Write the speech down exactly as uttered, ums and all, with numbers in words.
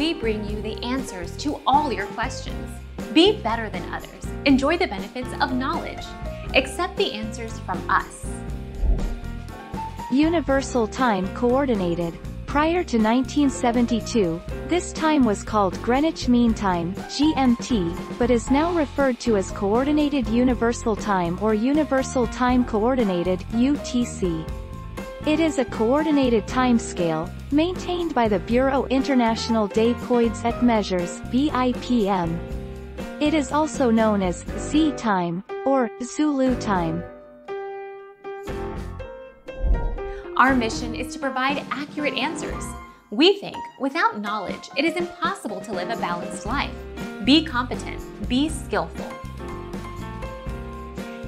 we bring you the answers to all your questions. Be better than others. Enjoy the benefits of knowledge. Accept the answers from us. Universal Time Coordinated. Prior to nineteen seventy-two, this time was called Greenwich Mean Time, G M T, but is now referred to as Coordinated Universal Time or Universal Time Coordinated, U T C. It is a coordinated timescale, maintained by the Bureau International des Poids et Mesures, B I P M. It is also known as Z Time, or Zulu Time. Our mission is to provide accurate answers. We think without knowledge, it is impossible to live a balanced life. Be competent, be skillful.